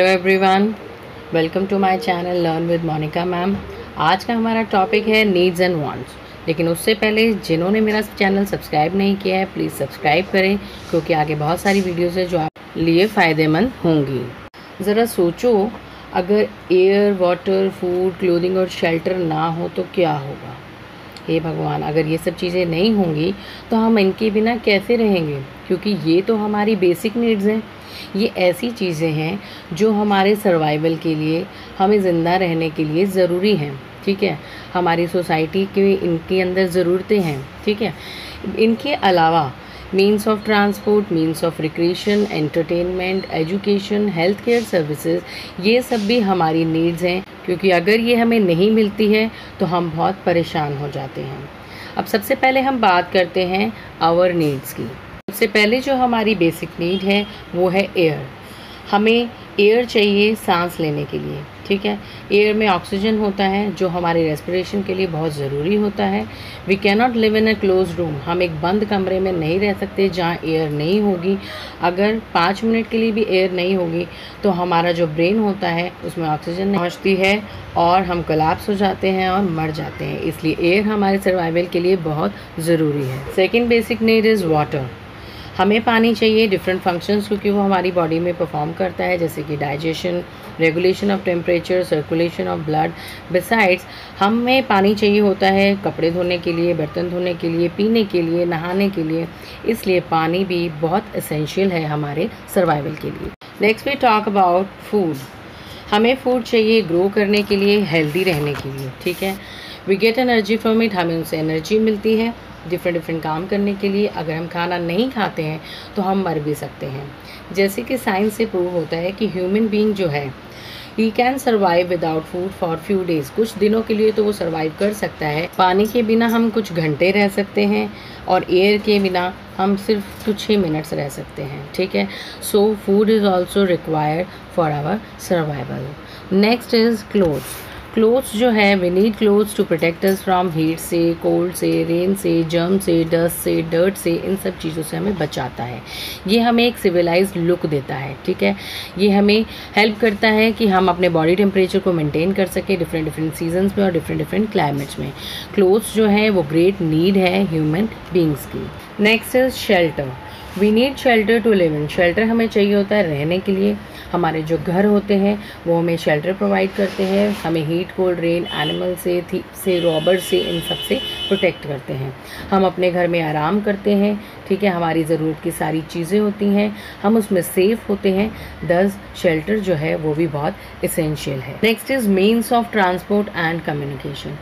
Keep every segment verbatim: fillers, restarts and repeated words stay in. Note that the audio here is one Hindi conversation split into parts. Hello everyone, welcome to my channel learn with Monika ma'am. आज का हमारा टॉपिक है नीड्स एंड वांट्स, लेकिन उससे पहले जिन्होंने मेरा चैनल सब्सक्राइब नहीं किया है प्लीज़ सब्सक्राइब करें, क्योंकि आगे बहुत सारी वीडियोस है जो आप लिए फ़ायदेमंद होंगी। ज़रा सोचो, अगर एयर, वाटर, फूड, क्लोथिंग और शेल्टर ना हो तो क्या होगा। हे भगवान, अगर ये सब चीज़ें नहीं होंगी तो हम इनके बिना कैसे रहेंगे, क्योंकि ये तो हमारी बेसिक नीड्स हैं। ये ऐसी चीज़ें हैं जो हमारे सर्वाइवल के लिए, हमें ज़िंदा रहने के लिए ज़रूरी हैं। ठीक है, हमारी सोसाइटी के इनके अंदर ज़रूरतें हैं। ठीक है, इनके अलावा means of transport, means of recreation, entertainment, education, health care services, ये सब भी हमारी नीड्स हैं, क्योंकि अगर ये हमें नहीं मिलती है तो हम बहुत परेशान हो जाते हैं। अब सबसे पहले हम बात करते हैं आवर नीड्स की। सबसे पहले जो हमारी बेसिक नीड है वो है एयर। हमें एयर चाहिए सांस लेने के लिए। ठीक है, एयर में ऑक्सीजन होता है जो हमारे रेस्पिरेशन के लिए बहुत ज़रूरी होता है। We can not live in a close room, हम एक बंद कमरे में नहीं रह सकते जहाँ एयर नहीं होगी। अगर पाँच मिनट के लिए भी एयर नहीं होगी तो हमारा जो ब्रेन होता है उसमें ऑक्सीजन नहीं पहुँचती है और हम कोलैप्स हो जाते हैं और मर जाते हैं। इसलिए एयर हमारे सर्वाइवल के लिए बहुत ज़रूरी है। Second basic need is water. हमें पानी चाहिए डिफरेंट फंक्शंस, क्योंकि वो हमारी बॉडी में परफॉर्म करता है, जैसे कि digestion, regulation of temperature, circulation of blood. Besides हमें पानी चाहिए होता है कपड़े धोने के लिए, बर्तन धोने के लिए, पीने के लिए, नहाने के लिए। इसलिए पानी भी बहुत एसेंशियल है हमारे सर्वाइवल के लिए। Next we talk about food. हमें फूड चाहिए ग्रो करने के लिए, हेल्दी रहने के लिए। ठीक है, we get energy from it, हमें उनसे एनर्जी मिलती है डिफरेंट डिफरेंट काम करने के लिए। अगर हम खाना नहीं खाते हैं तो हम मर भी सकते हैं, जैसे कि साइंस से प्रूव होता है कि ह्यूमन बीइंग जो है he can survive without food for few days. कुछ दिनों के लिए तो वो सर्वाइव कर सकता है। पानी के बिना हम कुछ घंटे रह सकते हैं और एयर के बिना हम सिर्फ कुछ ही मिनट्स रह सकते हैं। ठीक है, so food is also required for our survival. Next is clothes. Clothes जो है, we need clothes to protect us from heat से, कोल्ड से, रेन से, जर्म से, डस्ट से, डर्ट से, इन सब चीज़ों से हमें बचाता है। ये हमें एक सिविलाइज्ड लुक देता है। ठीक है, ये हमें हेल्प करता है कि हम अपने बॉडी टेम्परेचर को मेंटेन कर सकें डिफरेंट डिफरेंट सीजन्स में और डिफरेंट डिफरेंट क्लाइमेट्स में। क्लोथ्स जो है वो ग्रेट नीड है ह्यूमन बींग्स की। Next is shelter. We need shelter to live in. Shelter हमें चाहिए होता है रहने के लिए। हमारे जो घर होते हैं वो हमें शेल्टर प्रोवाइड करते हैं, हमें हीट, कोल्ड, रेन, एनिमल से, थीप से, रॉबर से, इन सब से प्रोटेक्ट करते हैं। हम अपने घर में आराम करते हैं। ठीक है, हमारी ज़रूरत की सारी चीज़ें होती हैं, हम उसमें सेफ़ होते हैं। दस शेल्टर जो है वो भी बहुत इसेंशियल है। Next is means of transport and communication.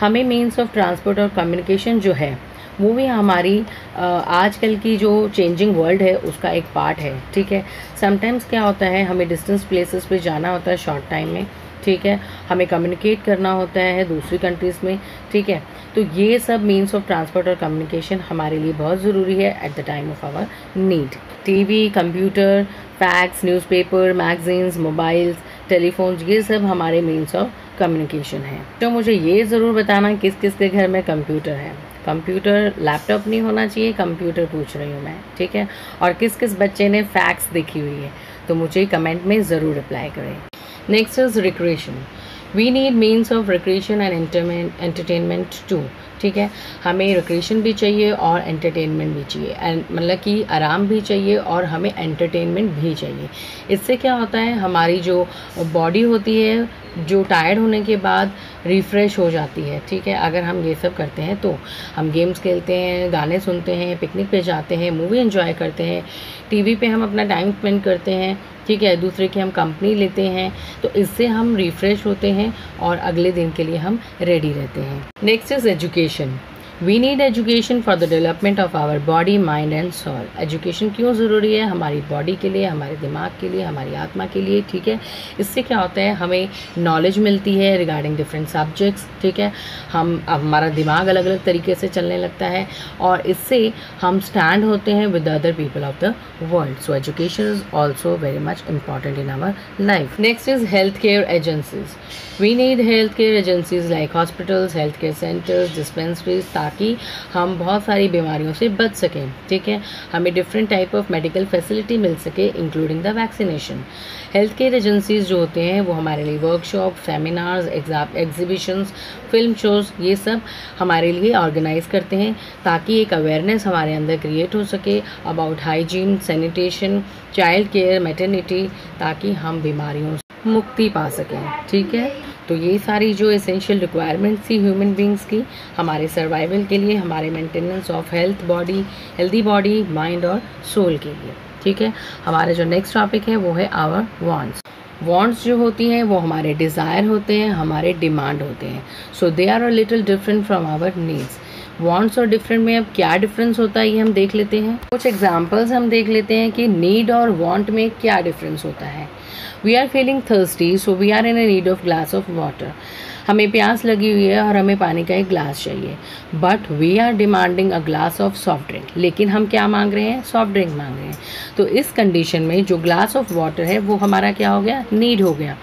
हमें मीन्स ऑफ ट्रांसपोर्ट और कम्युनिकेशन जो है वो भी हमारी आजकल की जो चेंजिंग वर्ल्ड है उसका एक पार्ट है। ठीक है, समटाइम्स क्या होता है, हमें डिस्टेंस प्लेसेस पे जाना होता है शॉर्ट टाइम में। ठीक है, हमें कम्युनिकेट करना होता है दूसरी कंट्रीज़ में। ठीक है, तो ये सब मीन्स ऑफ ट्रांसपोर्ट और कम्युनिकेशन हमारे लिए बहुत ज़रूरी है at the time of our need. TV, computer, fax, newspaper, magazines, mobiles, telephones, ये सब हमारे मीन्स ऑफ कम्युनिकेशन है। तो मुझे ये ज़रूर बताना किस किस के घर में कंप्यूटर है। कंप्यूटर लैपटॉप नहीं होना चाहिए, कंप्यूटर पूछ रही हूँ मैं। ठीक है, और किस किस बच्चे ने फैक्स देखी हुई है, तो मुझे कमेंट में ज़रूर रिप्लाई करें। Next is recreation. We need means of recreation and entertainment too. ठीक है, हमें रिक्रिएशन भी चाहिए और एंटरटेनमेंट भी चाहिए, मतलब कि आराम भी चाहिए और हमें एंटरटेनमेंट भी चाहिए। इससे क्या होता है, हमारी जो बॉडी होती है जो टायर्ड होने के बाद रिफ़्रेश हो जाती है। ठीक है, अगर हम ये सब करते हैं तो हम गेम्स खेलते हैं, गाने सुनते हैं, पिकनिक पे जाते हैं, मूवी एंजॉय करते हैं, टीवी पे हम अपना टाइम स्पेंड करते हैं। ठीक है, दूसरे की हम कंपनी लेते हैं, तो इससे हम रिफ़्रेश होते हैं और अगले दिन के लिए हम रेडी रहते हैं। Next is education. We need education for the development of our body, mind and soul. Education क्यों ज़रूरी है, हमारी बॉडी के लिए, हमारे दिमाग के लिए, हमारी आत्मा के लिए। ठीक है, इससे क्या होता है, हमें नॉलेज मिलती है रिगार्डिंग डिफरेंट सब्जेक्ट्स। ठीक है, हम हमारा दिमाग अलग अलग तरीके से चलने लगता है और इससे हम स्टैंड होते हैं with other people of the world. So education is also very much important in our life. Next is health care agencies. We need health care agencies like hospitals, health care centres, dispensaries, ताकि हम बहुत सारी बीमारियों से बच सकें. ठीक है, हमें different type of medical facility मिल सके including the vaccination. Health care agencies जो होते हैं वो हमारे लिए workshop, seminars, exam, exhibitions, film shows, ये सब हमारे लिए ऑर्गेनाइज करते हैं ताकि एक अवेयरनेस हमारे अंदर क्रिएट हो सके about hygiene, sanitation, child care, maternity, ताकि हम बीमारियों से मुक्ति पा सकें. ठीक है, तो ये सारी जो एसेंशियल रिक्वायरमेंट्स थी ह्यूमन बींग्स की हमारे सर्वाइवल के लिए, हमारे maintenance of health body, healthy body, mind और सोल के लिए. ठीक है, हमारे जो नेक्स्ट टॉपिक है वो है आवर वांट्स. वांट्स जो होती हैं वो हमारे डिज़ायर होते हैं, हमारे डिमांड होते हैं. So they are a little different from our needs. Wants और डिफरेंट में अब क्या डिफरेंस होता है ये हम देख लेते हैं. कुछ एग्जांपल्स हम देख लेते हैं कि नीड और वांट में क्या डिफरेंस होता है. We are feeling thirsty, so we are in a need of glass of water. हमें प्यास लगी हुई है और हमें पानी का एक ग्लास चाहिए. But we are demanding a glass of soft drink. लेकिन हम क्या मांग रहे हैं? सॉफ्ट ड्रिंक मांग रहे हैं. तो इस कंडीशन में जो ग्लास ऑफ वाटर है वो हमारा क्या हो गया? नीड हो गया.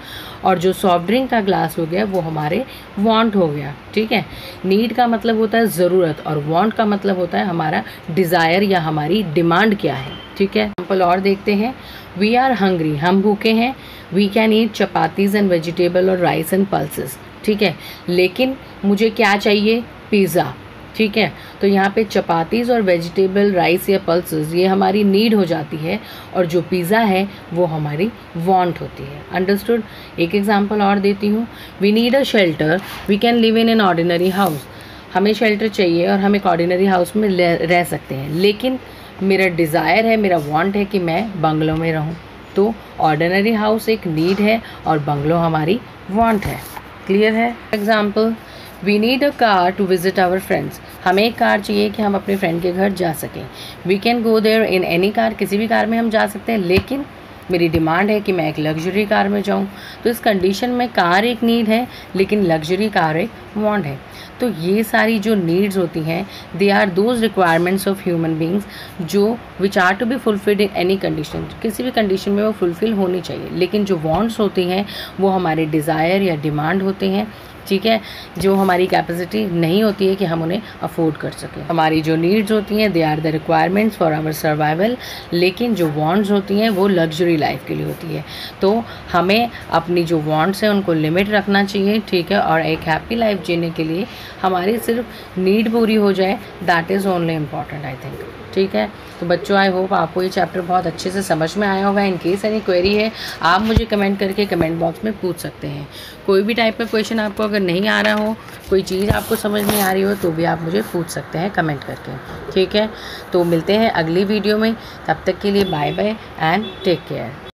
और जो सॉफ्ट ड्रिंक का ग्लास हो गया वो हमारे वांट हो गया. ठीक है, नीड का मतलब होता है ज़रूरत और वांट का मतलब होता है हमारा डिज़ायर या हमारी डिमांड क्या है. ठीक है, एग्जाम्पल और देखते हैं. वी आर हंग्री, हम भूखे हैं. We can eat chapatis and vegetable और राइस एंड पल्सेस. ठीक है, लेकिन मुझे क्या चाहिए? पिज़्ज़ा. ठीक है, तो यहाँ पे चपातीज़ और वेजिटेबल, राइस या पल्सेस ये हमारी नीड हो जाती है और जो पिज़्ज़ा है वो हमारी वांट होती है. अंडरस्टूड. एक एग्जांपल और देती हूँ. We need a shelter, we can live in an ordinary house. हमें शेल्टर चाहिए और हम एक ऑर्डिनरी हाउस में रह सकते हैं. लेकिन मेरा डिज़ायर है, मेरा वांट है कि मैं बंगलों में रहूँ. तो ऑर्डिनरी हाउस एक नीड है और बंगलो हमारी वांट है. क्लियर है. Example, we need a car to visit our friends. हमें एक कार चाहिए कि हम अपने फ्रेंड के घर जा सकें. We can go there in any car, किसी भी कार में हम जा सकते हैं. लेकिन मेरी डिमांड है कि मैं एक लग्जरी कार में जाऊं. तो इस कंडीशन में कार एक नीड है लेकिन लग्जरी कार एक वांट है. तो ये सारी जो नीड्स होती हैं they are those requirements of human beings जो which are to be fulfilled in any condition. किसी भी कंडीशन में वो फुलफ़िल होनी चाहिए. लेकिन जो वांट्स होती हैं वो हमारे डिज़ायर या डिमांड होते हैं. ठीक है, जो हमारी कैपेसिटी नहीं होती है कि हम उन्हें अफोर्ड कर सकें. हमारी जो नीड्स होती हैं they are the requirements for our survival. लेकिन जो वांट्स होती हैं वो लग्जरी लाइफ के लिए होती है. तो हमें अपनी जो वांट्स हैं उनको लिमिट रखना चाहिए. ठीक है, और एक हैप्पी लाइफ जीने के लिए हमारी सिर्फ नीड पूरी हो जाए, that is only important I think. ठीक है, तो बच्चों आई होप आपको ये चैप्टर बहुत अच्छे से समझ में आया होगा. इन केस एनी क्वेरी है आप मुझे कमेंट करके कमेंट बॉक्स में पूछ सकते हैं. कोई भी टाइप का क्वेश्चन आपको अगर नहीं आ रहा हो, कोई चीज़ आपको समझ नहीं आ रही हो तो भी आप मुझे पूछ सकते हैं कमेंट करके. ठीक है, तो मिलते हैं अगली वीडियो में. तब तक के लिए bye bye and take care.